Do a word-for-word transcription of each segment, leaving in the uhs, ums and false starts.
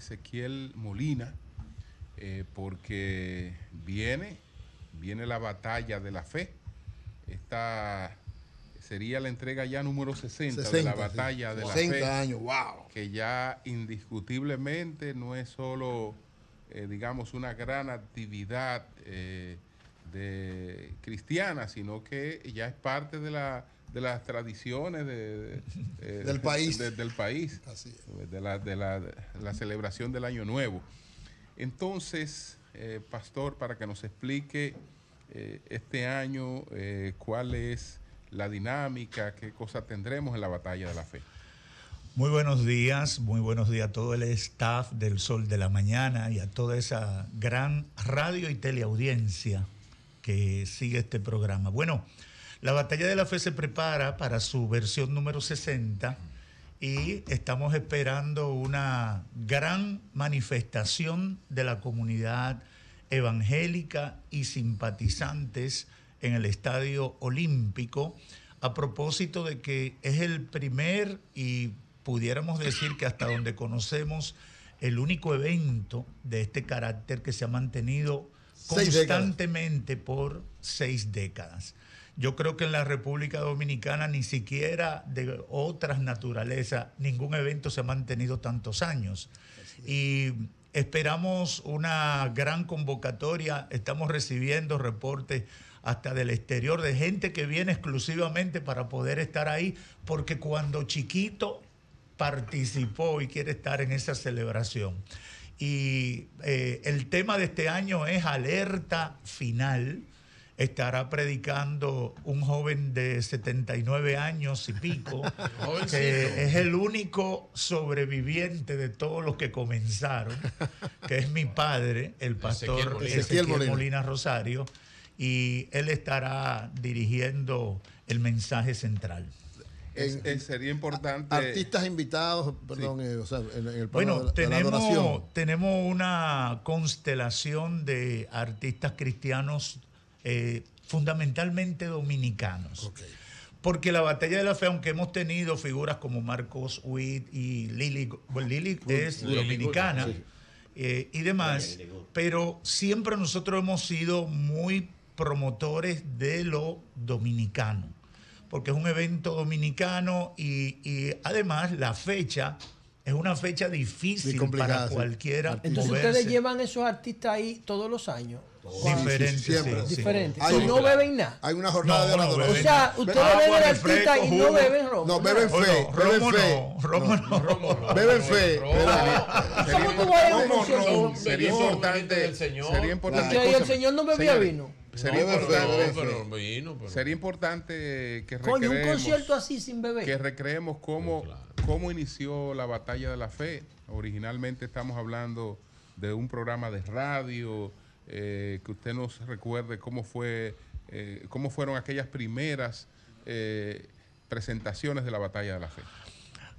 Ezequiel Molina, eh, porque viene, viene la batalla de la fe. Esta sería la entrega ya número sesenta de la batalla de la fe. sesenta años, wow. Que ya indiscutiblemente no es solo, eh, digamos, una gran actividad eh, de cristiana, sino que ya es parte de la... de las tradiciones de, de, del país, de, del país. Así es. de, la, de, la, de la celebración del Año Nuevo. Entonces, eh, pastor, para que nos explique eh, este año, eh, cuál es la dinámica, qué cosa tendremos en la batalla de la fe. Muy buenos días, muy buenos días a todo el staff del Sol de la Mañana y a toda esa gran radio y teleaudiencia que sigue este programa. Bueno, la batalla de la fe se prepara para su versión número sesenta y estamos esperando una gran manifestación de la comunidad evangélica y simpatizantes en el Estadio Olímpico, a propósito de que es el primer y pudiéramos decir que hasta donde conocemos el único evento de este carácter que se ha mantenido constantemente por seis décadas. Yo creo que en la República Dominicana ni siquiera de otras naturalezas ningún evento se ha mantenido tantos años. Y esperamos una gran convocatoria. Estamos recibiendo reportes hasta del exterior de gente que viene exclusivamente para poder estar ahí, porque cuando chiquito participó y quiere estar en esa celebración. Y eh, el tema de este año es alerta final. Estará predicando un joven de setenta y nueve años y pico, que es el único sobreviviente de todos los que comenzaron, que es mi padre, el pastor Ezequiel Molina Rosario, y él estará dirigiendo el mensaje central. En, en, sería importante... Artistas invitados, perdón, sí. eh, o sea, en, en el plano bueno, de, tenemos, de la adoración. Tenemos una constelación de artistas cristianos, Eh, fundamentalmente dominicanos, okay. Porque la batalla de la fe, aunque hemos tenido figuras como Marcos Witt y Lili, bueno, Lili es Lili, dominicana Lili, eh, y demás, Lili, Lili. Pero siempre nosotros hemos sido muy promotores de lo dominicano, porque es un evento dominicano y, y además la fecha es una fecha difícil para cualquiera. Entonces moverse. Ustedes llevan esos artistas ahí todos los años. Diferentes. Sí, sí, diferentes. Sí. Y no beben nada. Hay una jornada no, de adoración. No, o sea, ustedes beben el artista y no beben romo. No, beben fe. Beben fe. Romo no. Beben fe. Sería importante. Sería importante. El Señor no bebía vino. Sería, no, importante, pero no, pero, pero... sería importante que recreemos, coño, un concierto así sin beber. Que recreemos cómo, claro, cómo inició la batalla de la fe. Originalmente estamos hablando de un programa de radio, eh, que usted nos recuerde cómo fue, eh, cómo fueron aquellas primeras eh, presentaciones de la batalla de la fe.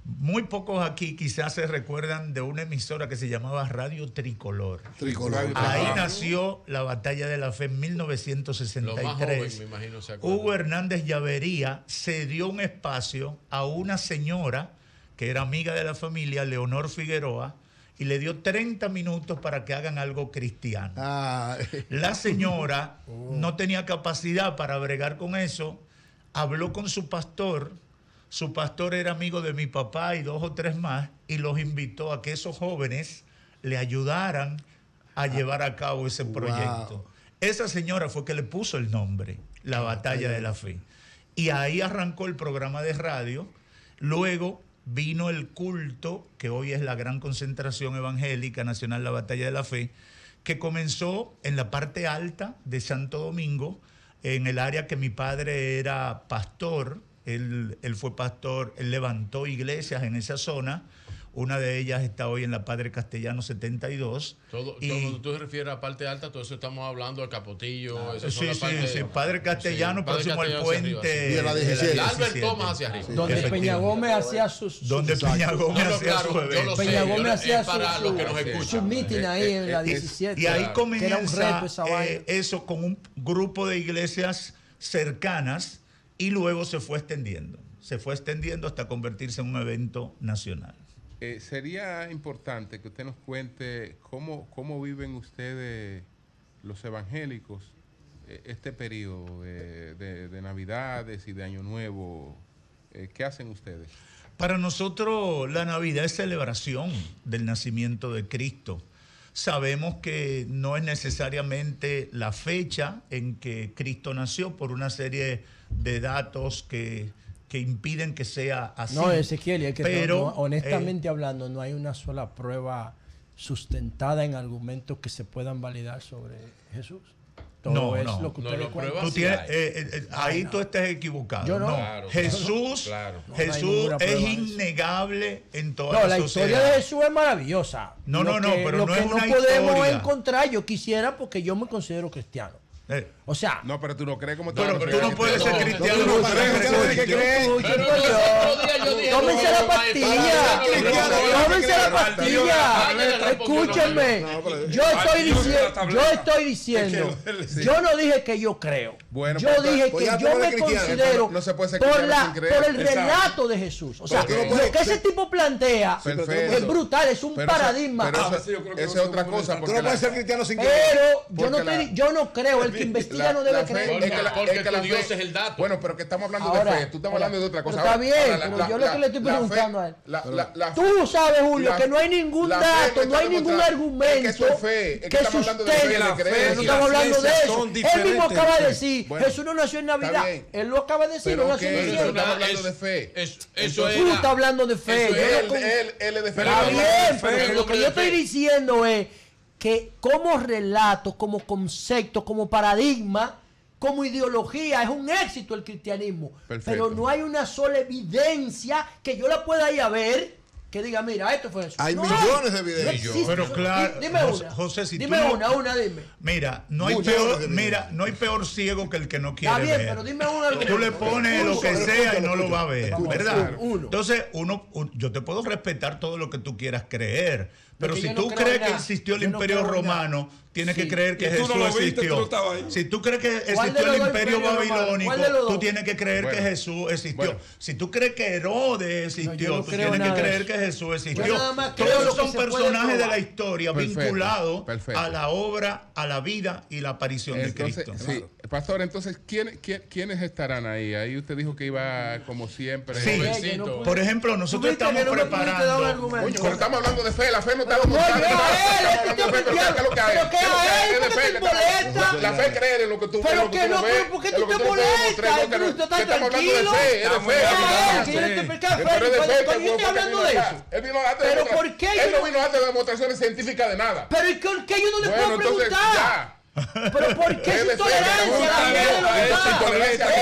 Muy pocos aquí quizás se recuerdan de una emisora que se llamaba Radio Tricolor. Tricolor. Ahí ah. nació la batalla de la fe en mil novecientos sesenta y tres. Lo más joven, me imagino, se acuerda. Hugo Hernández Llavería cedió un espacio a una señora que era amiga de la familia, Leonor Figueroa, y le dio treinta minutos para que hagan algo cristiano. Ah. La señora oh. no tenía capacidad para bregar con eso, habló con su pastor. Su pastor era amigo de mi papá y dos o tres más, y los invitó a que esos jóvenes le ayudaran a llevar a cabo ese proyecto. Wow. Esa señora fue que le puso el nombre, La Batalla de la Fe. Y ahí arrancó el programa de radio. Luego vino el culto, que hoy es la gran concentración evangélica nacional La Batalla de la Fe, que comenzó en la parte alta de Santo Domingo, en el área que mi padre era pastor. Él, él fue pastor, él levantó iglesias en esa zona. Una de ellas está hoy en la Padre Castellano setenta y dos. Todo, y, todo, tú te refieres a parte alta, todo eso estamos hablando, al Capotillo. Ah, esas sí, son sí, parte, sí, Padre Castellano, sí, próximo Padre Castellano al puente. Arriba, sí. la diecisiete, el Albert Thomas hacia arriba. Sí. Donde Peña Gómez hacía sus... Donde Peña Gómez hacía su evento. Peña Gómez hacía su mitin ahí en la diecisiete. Y ahí comienza eso con un grupo de iglesias cercanas. Y luego se fue extendiendo, se fue extendiendo hasta convertirse en un evento nacional. Eh, sería importante que usted nos cuente cómo, cómo viven ustedes los evangélicos eh, este periodo de, de, de Navidades y de Año Nuevo. Eh, ¿Qué hacen ustedes? Para nosotros la Navidad es celebración del nacimiento de Cristo. Sabemos que no es necesariamente la fecha en que Cristo nació por una serie de datos que, que impiden que sea así. No, Ezequiel, es que pero, no, honestamente eh, hablando, no hay una sola prueba sustentada en argumentos que se puedan validar sobre Jesús. Todo no, es no, lo que usted no, lo tú tienes, eh, eh, ahí no, tú estás equivocado. Yo no. No. Claro, Jesús, claro. No, Jesús no es innegable en toda no, la, la sociedad. La historia de Jesús es maravillosa. No, lo no, que, no, pero lo no que es no una podemos historia. Encontrar, yo quisiera porque yo me considero cristiano. Eh. O sea, no, pero tú no crees como tú, no, tú no puedes ser cristiano. No, no, no, tómense la pastilla. Tómense la pastilla. Escúchenme. Yo estoy diciendo, yo estoy diciendo, yo no dije que yo creo. Yo dije que yo me considero por el relato de Jesús. O sea, lo que ese tipo plantea es brutal, es un paradigma. Esa es otra cosa. Tú no puedes ser cristiano sin creer. Pero yo no creo. El que investiga la, no debe creer. Porque, es que la, porque es que tu Dios fe, es el dato. Bueno, pero que estamos hablando ahora, de fe. Tú estás ahora, hablando de otra cosa. Ahora, está bien, ahora, la, pero yo la, lo que le estoy preguntando fe, a él. La, la, la, tú sabes, Julio, la, que no hay ningún dato, no hay ningún argumento es que, es fe, es que, que sustente. No estamos hablando de eso. Él mismo acaba de decir, bueno, Jesús no nació en Navidad. Él lo acaba de decir, no nació en Navidad. Estamos hablando de fe. Jesús está hablando de fe. Él es de fe. Está bien, pero lo que yo estoy diciendo es que como relato, como concepto, como paradigma, como ideología, es un éxito el cristianismo. Perfecto. Pero no hay una sola evidencia que yo la pueda ir a ver que diga, mira, esto fue Jesús. Hay no millones hay. de evidencias. No pero claro, dime José, una, José, si dime tú una, no, una, dime. Mira, no hay Muchas peor, mira, no hay peor ciego que el que no quiere ver. Está bien, ver. Pero dime una. Tú le pones uno, lo que sea y no lo va a ver, uno, ¿verdad? Uno. Entonces, uno, yo te puedo respetar todo lo que tú quieras creer, pero si tú no crees nada, que existió el Imperio Romano, tienes sí. que creer que Jesús no viste, existió. No si tú crees que existió el Imperio Babilónico, tú tienes que creer bueno. que Jesús existió. Bueno. Si tú crees que Herodes existió, no, no tú tienes que creer que Jesús existió. Todos son personajes de la historia vinculados a la obra, a la vida y la aparición entonces, de Cristo. Sí. Claro. Pastor, entonces, ¿quién, quién, ¿quiénes estarán ahí? Ahí usted dijo que iba como siempre. Sí, no por ejemplo, nosotros estamos no preparando... Oye, pero estamos hablando de fe, la fe no está documentada. No, no, la fe cree en lo que tú pero que no, ¿por qué tú te molestas? Tú estás tranquilo. Pero ¿por qué? Él no vino a hacer demostraciones científicas de nada. Pero ¿y por qué yo no le puedo preguntar? Pero ¿por qué es intolerancia? Eso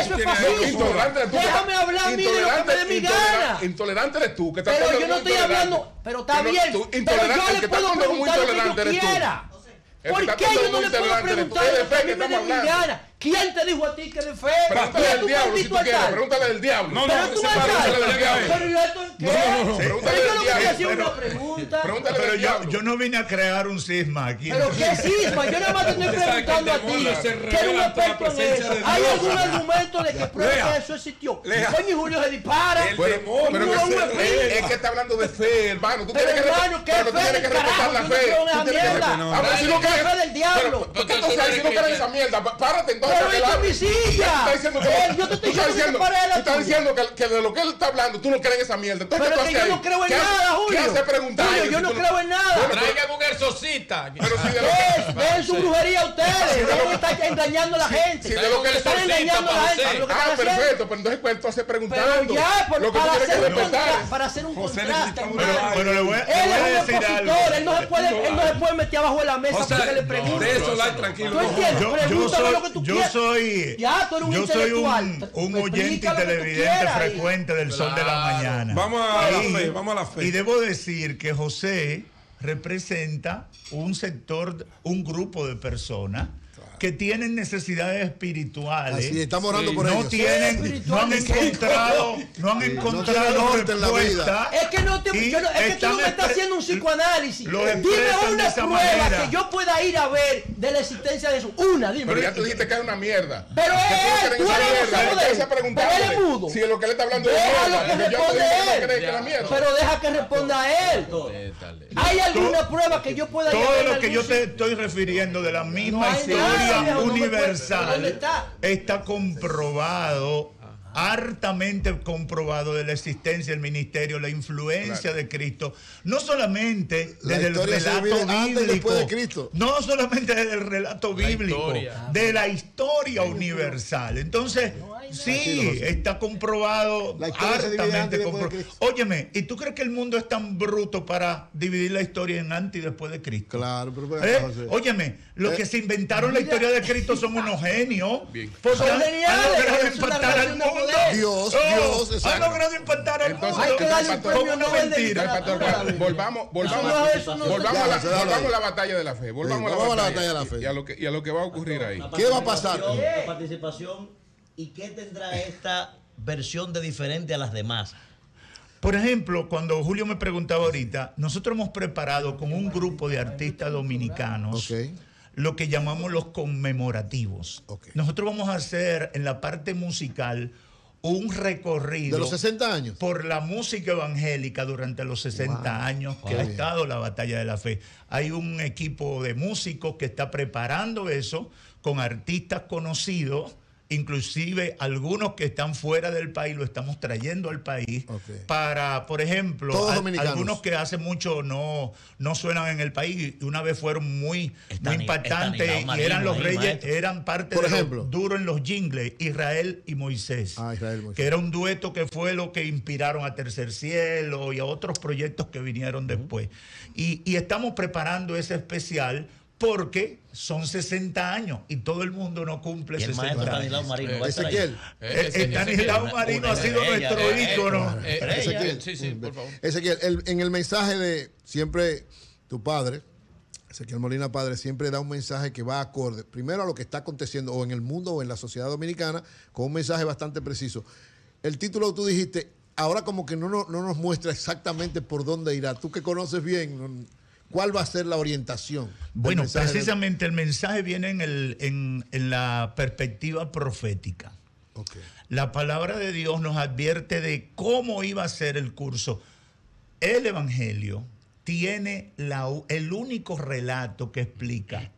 es fascismo. Déjame hablar a mí de lo que me dé mi gana. Intolerante eres tú. Pero yo no estoy hablando. Pero está bien. Pero yo le puedo preguntar lo que yo quiera. ¿Por qué yo no le puedo preguntar a lo que me dé mi gana? ¿Quién te dijo a ti que de fe? Pregúntale al diablo, si tú quieres, pregúntale al diablo. No, no, no, no, pregúntale al diablo. Pero yo, yo no vine a crear un cisma aquí. ¿Pero qué cisma? Yo nada más te estoy preguntando a ti, que eres un experto en eso. ¿Hay algún argumento de que prueba que eso existió? Coño, Julio se dispara. Es que está hablando de fe, hermano. Tú tienes que respetar la fe. Ahora, si no crees del diablo. ¿Por qué tú sabes si no crees esa mierda? Párate entonces. Pero esta es mi silla. Yo te estoy diciendo que estás diciendo que de lo que él está hablando tú no crees en esa mierda. Pero que yo no creo en nada, Julio. ¿Qué hace preguntar? Julio, yo no creo en nada. Traigan un exorcista. Ven su brujería a ustedes. No están engañando a la gente. Están engañando a la gente. Ah, perfecto. Pero entonces ¿cuánto hace preguntando? Lo que para hacer un contraste. Pero le voy a decir algo. Él no se puede meter abajo de la mesa porque le preguntan. ¿Tú entiendes? Pregúntame lo que tú quieras. Yo soy, ya, tú eres un yo soy un, un oyente y televidente frecuente del claro. Sol de la Mañana. Vamos a y, la fe, vamos a la fe. Y debo decir que José representa un sector, un grupo de personas claro. que tienen necesidades espirituales. Así, estamos orando sí, por no ellos. Tienen, no han encontrado, no han encontrado no respuesta. Es que no te, yo no, es que tú no me estás haciendo un psicoanálisis. Dime una prueba manera. que yo pueda ir a ver de la existencia de eso. Una, dime. Pero ya tú dijiste que es una mierda. Pero es, tú eres preguntar mudo. Si lo que él está hablando es una mierda. Pero deja que responda a él. ¿Hay alguna prueba que yo pueda ir a ver? Todo lo que yo te estoy refiriendo de la misma historia universal está comprobado, hartamente comprobado, de la existencia del ministerio, la influencia claro. de Cristo, no solamente desde el relato bíblico, de no solamente desde el relato bíblico, la de la historia la universal. Entonces, no hay, sí, está comprobado, hartamente comprobado. Óyeme, ¿y tú crees que el mundo es tan bruto para dividir la historia en antes y después de Cristo? Claro, pero bueno, ¿Eh? no sé. Óyeme, los ¿Eh? que se inventaron Mira. la historia de Cristo son unos genios. Son geniales. Dios, oh, Dios, ha logrado impactar al mundo. Hay que darle un premio Nobel de literatura. Volvamos, volvamos a la batalla de la fe. Volvamos sí, a, la a la batalla de la fe. Y, y, a lo que, y a lo que va a ocurrir ahí. ¿Qué va a pasar? La participación y qué tendrá esta versión de diferente a las demás. Por ejemplo, cuando Julio me preguntaba ahorita, nosotros hemos preparado con un grupo de artistas dominicanos. Okay. Lo que llamamos los conmemorativos. Okay. Nosotros vamos a hacer en la parte musical un recorrido de los sesenta años por la música evangélica durante los sesenta wow. años que wow. ha estado la batalla de la fe. Hay un equipo de músicos que está preparando eso con artistas conocidos, inclusive algunos que están fuera del país, lo estamos trayendo al país okay. para, por ejemplo, al, algunos que hace mucho no, no suenan en el país, una vez fueron muy, muy impactantes y eran los reyes, eran parte por de ejemplo, los duros en los jingles, Israel y Moisés, ah, Israel, Moisés, que era un dueto que fue lo que inspiraron a Tercer Cielo y a otros proyectos que vinieron después. Y, y estamos preparando ese especial porque son sesenta años y todo el mundo no cumple sesenta años. Danilo Marino, eh, Ezequiel, Danilo Marino ha sido ella, nuestro ícono. Eh, eh, Ezequiel, sí, sí, por favor. Ezequiel, el, en el mensaje de siempre tu padre, Ezequiel Molina padre, siempre da un mensaje que va acorde, primero a lo que está aconteciendo o en el mundo o en la sociedad dominicana, con un mensaje bastante preciso. El título tú dijiste, ahora como que no, no, no nos muestra exactamente por dónde irá. Tú que conoces bien... No, ¿cuál va a ser la orientación? Bueno, precisamente del... el mensaje viene en, el, en, en la perspectiva profética. Okay. La palabra de Dios nos advierte de cómo iba a ser el curso. El Evangelio tiene la, el único relato que explica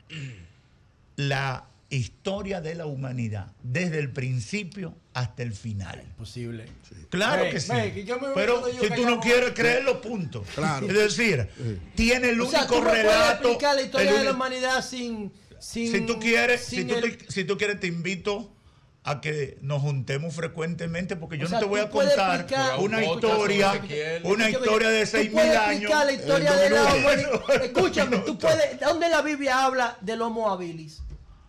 la historia de la humanidad desde el principio hasta el final. Imposible. Sí. Claro hey, que sí. Hey, que pero si tú no quieres a... creerlo, punto. Claro. Es decir, sí. tiene el o único sea, ¿tú relato. Explicar la historia el... de la humanidad sin, sin si tú quieres, sin si, tú el... te, si tú quieres te invito a que nos juntemos frecuentemente porque yo o sea, no te voy a contar una historia, una historia de seis mil años. La historia de la humanidad. Escúchame, tú puedes, ¿dónde la Biblia habla del Homo habilis?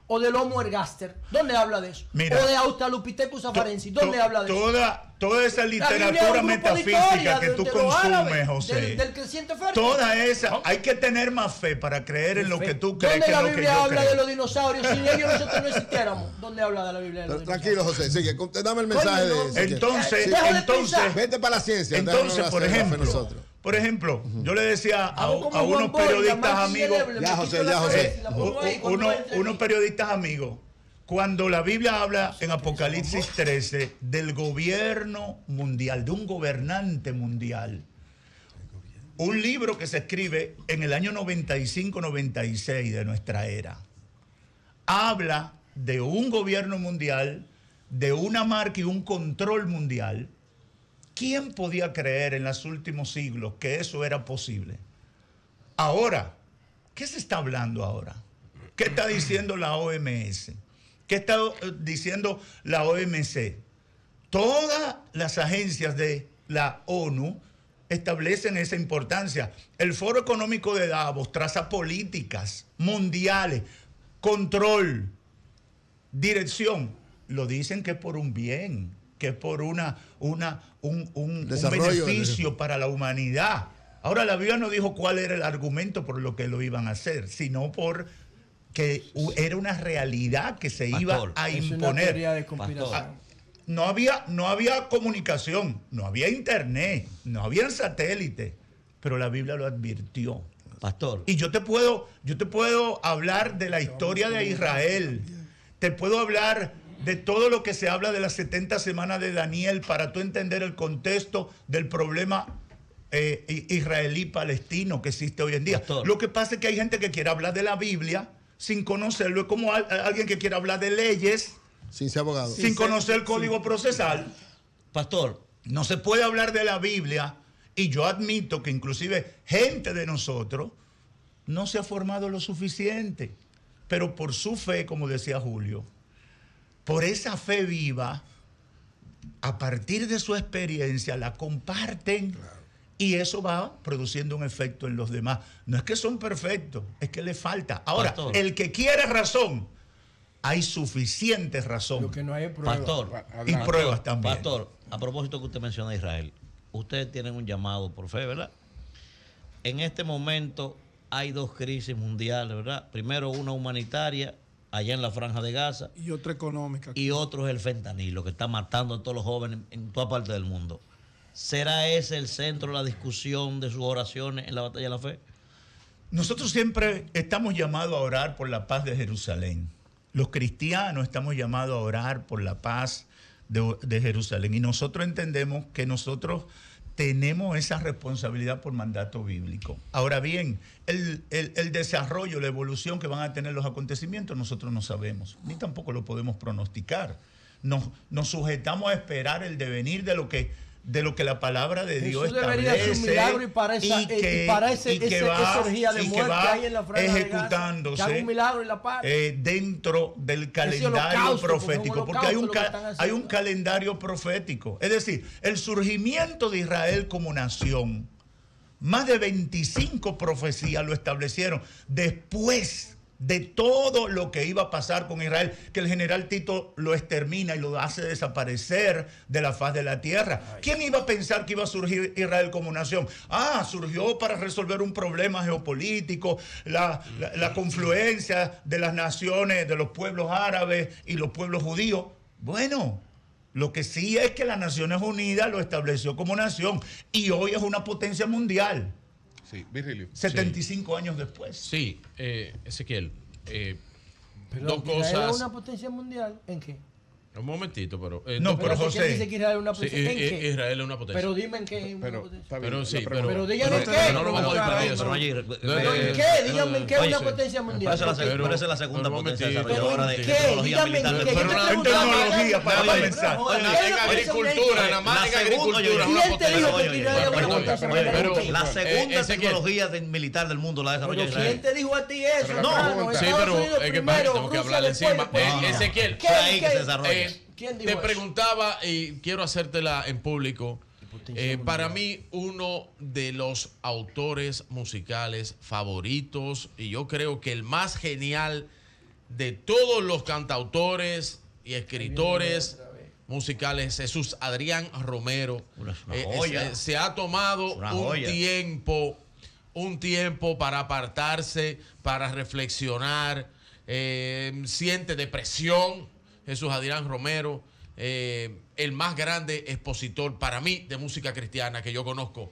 O del Homo ergaster, ¿dónde habla de eso? Mira, o de Australopithecus afarensis, ¿dónde habla de eso? Toda, toda esa literatura es metafísica que de, tú de consumes, árabe, José. Del, del creciente fértil. Toda esa, hay que tener más fe para creer en lo que tú crees que en lo que yo creo. ¿Dónde la Biblia habla de los dinosaurios? Si ellos nosotros no existiéramos, ¿dónde habla de la Biblia de los dinosaurios? Tranquilo, José, sigue, dame el mensaje de eso. Entonces, sí, entonces, vete para la ciencia. Entonces, por ejemplo, Por ejemplo, uh-huh. yo le decía a, a, a unos periodistas amigos, ya José, ya José, eh, unos, unos periodistas amigos, cuando la Biblia habla en Apocalipsis trece del gobierno mundial, de un gobernante mundial, un libro que se escribe en el año noventa y cinco noventa y seis de nuestra era, habla de un gobierno mundial, de una marca y un control mundial. ¿Quién podía creer en los últimos siglos que eso era posible? Ahora, ¿qué se está hablando ahora? ¿Qué está diciendo la O M S? ¿Qué está diciendo la O M C? Todas las agencias de la ONU establecen esa importancia. El Foro Económico de Davos traza políticas mundiales, control, dirección. Lo dicen que es por un bien, que es por una, una, un, un, un beneficio para la humanidad. Ahora, la Biblia no dijo cuál era el argumento por lo que lo iban a hacer, sino por que era una realidad que se Pastor, iba a imponer. Es una teoría de no había, no había comunicación, no había internet, no había satélite, pero la Biblia lo advirtió. Pastor. Y yo te puedo, yo te puedo hablar de la historia de Israel, te puedo hablar de todo lo que se habla de las setenta semanas de Daniel para tú entender el contexto del problema eh, israelí-palestino que existe hoy en día. Pastor. Lo que pasa es que hay gente que quiere hablar de la Biblia sin conocerlo, es como a, a alguien que quiere hablar de leyes sin ser abogado, sin conocer el código procesal. Pastor, no se puede hablar de la Biblia. Y yo admito que inclusive gente de nosotros no se ha formado lo suficiente, pero por su fe, como decía Julio, por esa fe viva, a partir de su experiencia la comparten, claro, y eso va produciendo un efecto en los demás. No es que son perfectos, es que le falta. Ahora, Pastor, el que quiere razón, hay suficiente razón. Lo que no hay es pruebas. Pastor, y pruebas también. Pastor, a propósito que usted menciona a Israel, ustedes tienen un llamado por fe, ¿verdad? En este momento hay dos crisis mundiales, ¿verdad? Primero una humanitaria, allá en la Franja de Gaza. Y otra económica. Y otro es el fentanilo, que está matando a todos los jóvenes en toda parte del mundo. ¿Será ese el centro de la discusión de sus oraciones en la batalla de la fe? Nosotros siempre estamos llamados a orar por la paz de Jerusalén. Los cristianos estamos llamados a orar por la paz De, de Jerusalén, y nosotros entendemos que nosotros tenemos esa responsabilidad por mandato bíblico. Ahora bien, el, el, el desarrollo, la evolución que van a tener los acontecimientos, nosotros no sabemos, ni tampoco lo podemos pronosticar. Nos, nos sujetamos a esperar el devenir de lo que, de lo que la palabra de Dios Jesús establece, un milagro y para esa, y que, y para ese, y que ese, va, esa orgía de muerte que hay en la Franja ejecutándose de Gaza, que un milagro en la paz, eh, dentro del calendario profético, porque hay un, ca hay un calendario profético. Es decir, el surgimiento de Israel como nación, más de veinticinco profecías lo establecieron después de todo lo que iba a pasar con Israel, que el general Tito lo extermina y lo hace desaparecer de la faz de la tierra. Ay. ¿Quién iba a pensar que iba a surgir Israel como nación? Ah, surgió para resolver un problema geopolítico, la, la, la confluencia de las naciones, de los pueblos árabes y los pueblos judíos. Bueno, lo que sí es que las Naciones Unidas lo estableció como nación y hoy es una potencia mundial. Sí, Virgilio. setenta y cinco sí. años después. Sí, eh, Ezequiel. Eh, pero dos Israel cosas. ¿Es una potencia mundial? ¿En qué? Un momentito, pero. Eh, no, pero José. Dice que Israel es una potencia. Sí, ¿en qué? Israel es una potencia. Pero dime en qué. Pero, pero sí, pero. Pero díganme en qué. No lo vamos a disparar. Pero en qué, díganme en qué es una potencia mundial. Pero esa es la segunda potencia desarrolladora de tecnología militar. En tecnología, para comenzar. En agricultura, nada más en agricultura. ¿Quién te dijo que Israel es una potencia mundial? La segunda tecnología militar del mundo la desarrolló Israel. ¿Quién te dijo a ti eso? No, sí, pero es que tenemos que hablar encima. Ezequiel, fue ahí que se desarrolla. ¿Quién dijo te eso? Preguntaba y quiero hacértela en público. Eh, para mí, uno de los autores musicales favoritos, y yo creo que el más genial de todos los cantautores y escritores musicales, Jesús Adrián Romero. Una, una eh, se, se ha tomado una un joya. tiempo, un tiempo para apartarse, para reflexionar. Eh, siente depresión. Jesús Adrián Romero, eh, el más grande expositor para mí de música cristiana que yo conozco.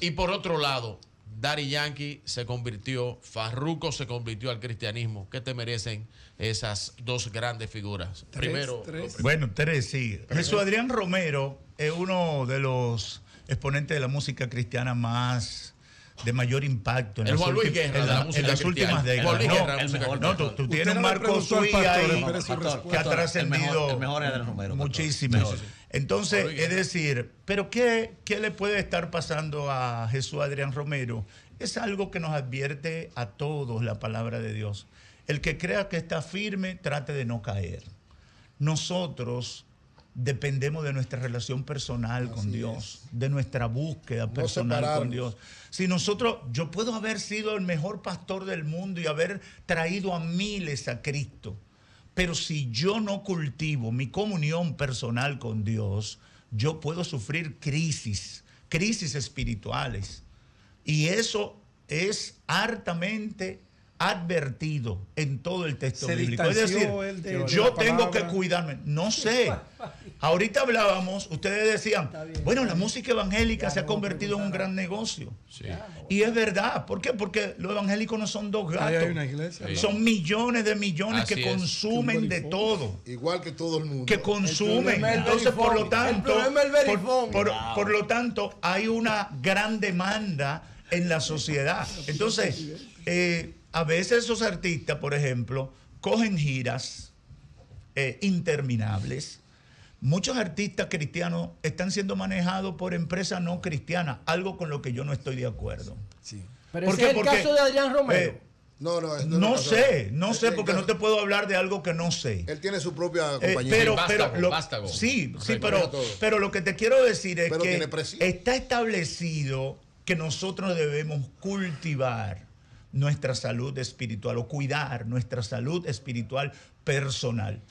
Y por otro lado, Daddy Yankee se convirtió, Farruko se convirtió al cristianismo. ¿Qué te merecen esas dos grandes figuras? Tres, primero, tres. Bueno, tres, sí. Jesús Adrián Romero es uno de los exponentes de la música cristiana más... de mayor impacto en, el las, Luis Guerra, en, la, la en las últimas décadas. El no, el mejor, no, tú, tú tienes un marco suyo ahí que ha trascendido muchísimo. Mejor. Entonces, es decir, ¿pero qué, qué le puede estar pasando a Jesús Adrián Romero? Es algo que nos advierte a todos la palabra de Dios. El que crea que está firme, trate de no caer. Nosotros dependemos de nuestra relación personal con Dios, de nuestra búsqueda personal con Dios. Si nosotros, yo puedo haber sido el mejor pastor del mundo y haber traído a miles a Cristo, pero si yo no cultivo mi comunión personal con Dios, yo puedo sufrir crisis, crisis espirituales. Y eso es hartamente advertido en todo el texto bíblico. Es decir, de yo tengo que cuidarme. No sé. Ahorita hablábamos, ustedes decían, bien, bueno, la música evangélica se ha convertido en un gran negocio. Sí. Y es verdad. ¿Por qué? Porque los evangélicos no son dos gatos. Hay una iglesia, ¿no? Son millones de millones Así que consumen es. de todo. Igual que todo el mundo. Que consumen. Entonces, por lo tanto, por, por, wow. por lo tanto, hay una gran demanda en la sociedad. Entonces, eh, a veces esos artistas, por ejemplo, cogen giras eh, interminables. Muchos artistas cristianos están siendo manejados por empresas no cristianas, algo con lo que yo no estoy de acuerdo. Sí. Pero ¿Por ese qué? es el Porque, caso de Adrián Romero. Eh, no, no, no, no sé, no sé, porque no te puedo hablar de algo que no sé. Él tiene su propia compañía. Eh, pero, vástago, pero, lo, vástago. Sí, sí, pero, pero lo que te quiero decir es pero que está establecido que nosotros debemos cultivar nuestra salud espiritual o cuidar nuestra salud espiritual personal.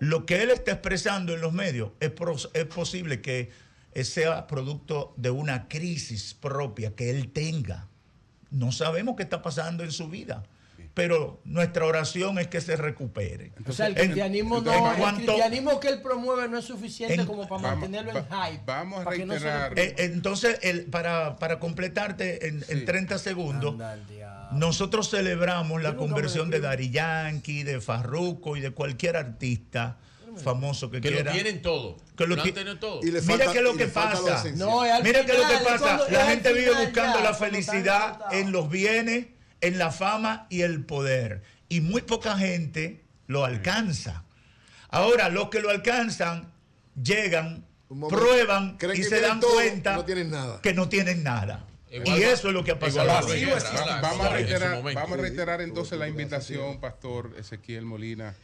Lo que él está expresando en los medios es, pros, es posible que sea producto de una crisis propia que él tenga. No sabemos qué está pasando en su vida, pero nuestra oración es que se recupere. O sea, el cristianismo, en, no, en cuanto, el cristianismo que él promueve no es suficiente en, como para vamos, mantenerlo en hype. Vamos a reiterar. No eh, entonces, el, para, para completarte en, sí. en treinta segundos, nosotros celebramos la conversión de Daddy Yankee, de Farruko y de cualquier artista famoso que, que quiera. Que lo tienen todo. Que lo, lo han tenido todo. Y les falta, mira que lo que pasa. No, mira final, que lo que pasa. Cuando, la gente vive buscando ya, la felicidad en los bienes, en la fama y el poder. Y muy poca gente lo alcanza. Ahora, los que lo alcanzan, llegan, prueban y se dan todo, cuenta no tienen nada. que no tienen nada. Igual, y eso es lo que ha pasado. Vamos a reiterar, vamos a reiterar entonces la invitación, Pastor Ezequiel Molina,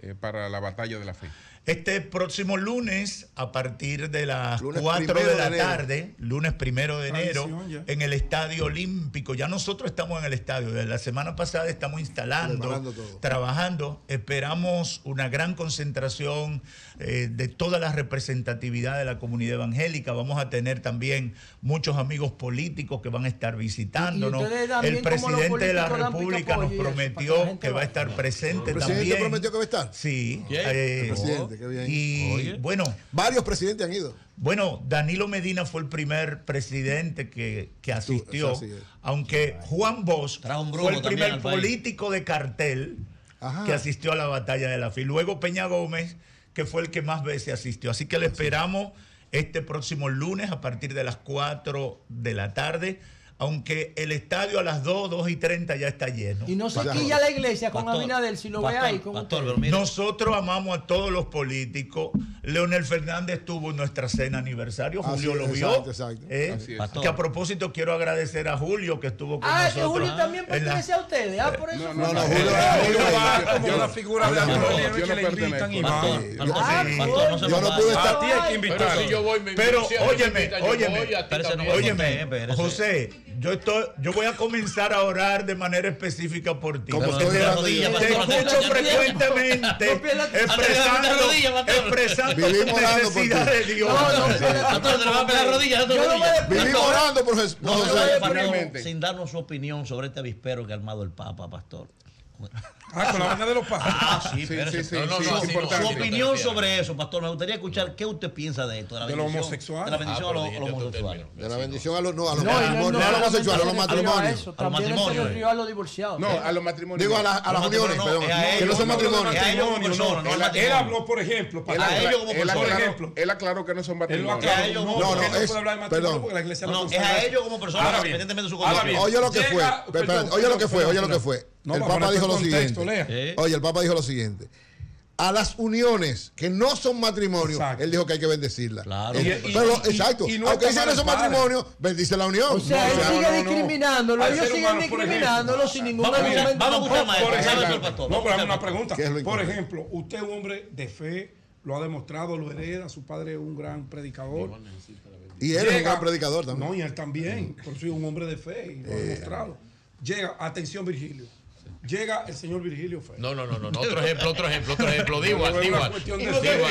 eh, para la batalla de la fe. Este próximo lunes, a partir de las cuatro de la tarde, lunes primero de enero, en el Estadio Olímpico. Ya nosotros estamos en el estadio. Desde la semana pasada estamos instalando, trabajando. Esperamos una gran concentración eh, de toda la representatividad de la comunidad evangélica. Vamos a tener también muchos amigos políticos que van a estar visitándonos. El presidente de la República nos prometió que va a estar presente también. ¿El presidente prometió que va a estar? Sí. Eh, el presidente. Y Oye. bueno, varios presidentes han ido. Bueno, Danilo Medina fue el primer presidente que, que asistió, Tú, aunque Juan Bosch fue el primer político país. de cartel Ajá. que asistió a la batalla de la fe. Luego Peña Gómez, que fue el que más veces asistió. Así que le esperamos este próximo lunes a partir de las cuatro de la tarde. Aunque el estadio a las dos, dos y treinta ya está lleno. Y no se quilla la iglesia con Abinader, si lo ve ahí. Con pastor, nosotros amamos a todos los políticos. Leonel Fernández tuvo nuestra cena aniversario. Julio lo vio. Exacto, exacto. Eh, que a propósito quiero agradecer a Julio que estuvo con ah, nosotros. Ah, que Julio también pertenece la... a ustedes. Ah, por eso. No, no, no, no, Julio, Julio va como la figura de la que yo le invitan y van. Yo no pude estar. A ti hay que invitar. Pero óyeme, óyeme, óyeme, José. Yo, estoy, yo voy a comenzar a orar de manera específica por ti. Como te, rodilla, rodilla, te escucho rodilla, frecuentemente expresando, expresando necesidad de Dios. No, no, Vivimos orando por Jesús. No, no, sin darnos su opinión sobre este avispero que ha armado el Papa, Pastor. Ah, con la banda de los pájaros. Ah, sí, sí, sí, sí, no, no, sí, no, sí, no, su opinión sobre eso, pastor. Me gustaría escuchar qué usted piensa de esto. De, la de los homosexuales. De la bendición ah, a los homosexuales. De la bendición a los no, a los no, matrimonios. No, no, a los homosexuales, a los matrimonios. A los matrimonios. A los divorciados. No, a los matrimonios. Digo, a, la, a las uniones, no, perdón. A ellos, que no son matrimonios. No, no, él habló, por ejemplo. A ellos como personas. Él aclaró que no son matrimonios. No, no, es. Perdón. No, es a ellos como personas, independientemente de su condición. Oye lo que fue. Oye lo que fue. Oye lo que fue. No, el Papa dijo lo contexto, siguiente. ¿Eh? Oye, el Papa dijo lo siguiente. A las uniones que no son matrimonio, exacto. él dijo que hay que bendecirlas. Claro. Y, y, Pero, y, exacto. Y, y no aunque dicen esos matrimonios, bendice la unión. O sea, no, él sigue no, discriminándolo. No, ellos siguen discriminándolo sin ningún argumento. Vamos a buscar pastor. No, pero una pregunta. Por ejemplo, usted es un hombre de fe, lo ha demostrado, lo hereda. Su padre es un gran predicador. Y él es un gran predicador también. No, y él también. Por eso es un hombre de fe y lo ha demostrado. Llega, atención, Virgilio. Llega el señor Virgilio Ferro. No, no, no, no, otro ejemplo, otro ejemplo, otro ejemplo. Dígual, dígual.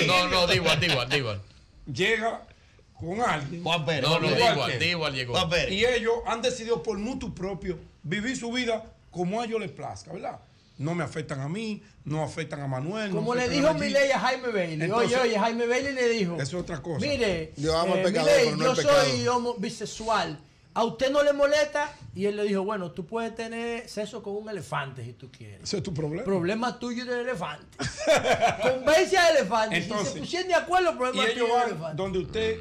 No, no, dígual, dígual, dígual. Llega con alguien. Juan Pérez. No, no, dígual, dígual llegó. Y ellos han decidido por mutuo propio vivir su vida como a ellos les plazca, ¿verdad? No me afectan a mí, no afectan a Manuel. Como no le dijo Milei a Jaime Bailey. Entonces, oye, oye, Jaime Bailey le dijo. Es otra cosa. Mire, yo, amo eh, pecador, Milei, no yo soy homo bisexual. ¿A usted no le molesta? Y él le dijo, bueno, tú puedes tener sexo con un elefante si tú quieres. Ese es tu problema. Problema tuyo del elefante. Convence al elefante. Entonces, si se pusieran de acuerdo, el problema tuyo del elefante. Donde usted,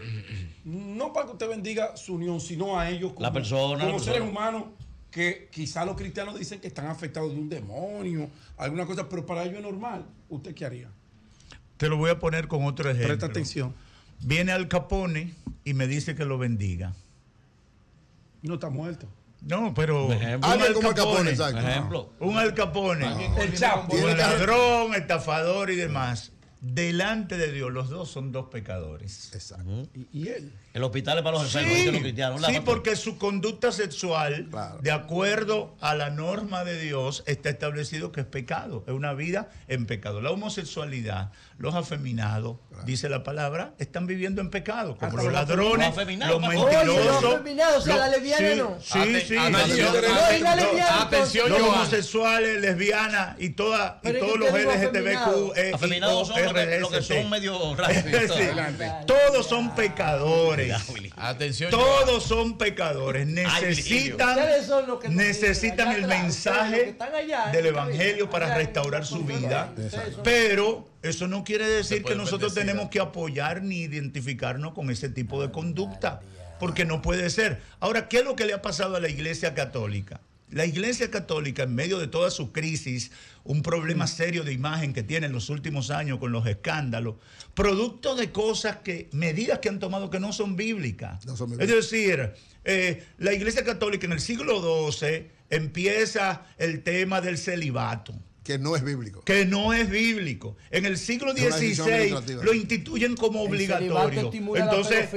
no para que usted bendiga su unión, sino a ellos como, la persona, como la seres humanos. Que quizá los cristianos dicen que están afectados de un demonio, alguna cosa, pero para ello es normal. ¿Usted qué haría? Te lo voy a poner con otro ejemplo. Presta atención. Viene Alcapone y me dice que lo bendiga. No está muerto. No, pero... Un Alcapone, como Alcapone, exacto. Ejemplo. Un Alcapone. No. El Chapo. Un ladrón, estafador y demás. Delante de Dios, los dos son dos pecadores. Exacto. ¿Y él? El hospital es para los enfermos, sí, los cristianos. Sí, porque su conducta sexual, claro, de acuerdo a la norma de Dios, está establecido que es pecado. Es una vida en pecado. La homosexualidad, los afeminados, claro, dice la palabra, están viviendo en pecado. Como los, los ladrones, los mentirosos. Los afeminados, o sea, la lesbiana no. Sí, sí. Atención, los homosexuales, lesbianas y, toda, y todos los L G T B Q. Afeminados son los que son medio rápidos. Todos son pecadores. Atención, todos son pecadores. Necesitan, necesitan el mensaje del evangelio para restaurar su vida. Pero eso no quiere decir que nosotros tenemos que apoyar ni identificarnos con ese tipo de conducta, porque no puede ser. Ahora, ¿qué es lo que le ha pasado a la Iglesia Católica? La Iglesia Católica, en medio de toda su crisis, un problema serio de imagen que tiene en los últimos años con los escándalos, producto de cosas que, medidas que han tomado que no son bíblicas. No son bíblicas. Es decir, eh, la Iglesia Católica en el siglo doce empieza el tema del celibato. Que no es bíblico. Que no es bíblico. En el siglo dieciséis lo instituyen como obligatorio. Entonces,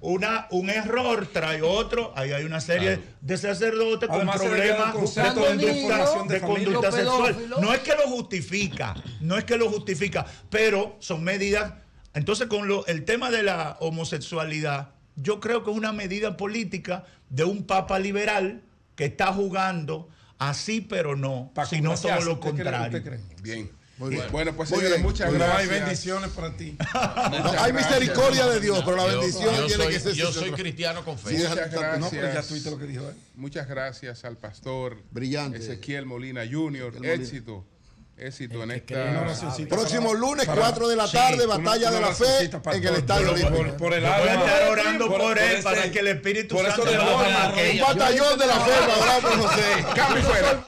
una, un error trae otro. Ahí hay una serie, claro, de sacerdotes con problemas de conducta, de conducta sexual. No es que lo justifica, no es que lo justifica, pero son medidas. Entonces, con lo, el tema de la homosexualidad, yo creo que es una medida política de un papa liberal que está jugando así, pero no, sino todo lo contrario. Cree, bien. Muy bien. Bueno, pues señores, muchas gracias. Hay bendiciones para ti. No, hay misericordia de Dios, pero la bendición yo, yo tiene soy, que ser. Yo soy cristiano con fe. Muchas gracias. No, pero ya tuviste lo que dijo él. Muchas gracias al pastor brillante Ezequiel Molina junior Éxito. Molina. Éxito en esta. Próximo lunes, cuatro de la tarde, sí, batalla una, una de la fe en el estadio. Por, por, por el alma, voy a estar orando por, por él, por para ese, que el Espíritu Santo. Un batallón de la fe para orar por José. Cambio fuera.